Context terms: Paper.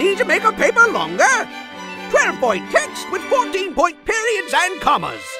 need to make a paper longer. 12-point text with 14-point periods and commas.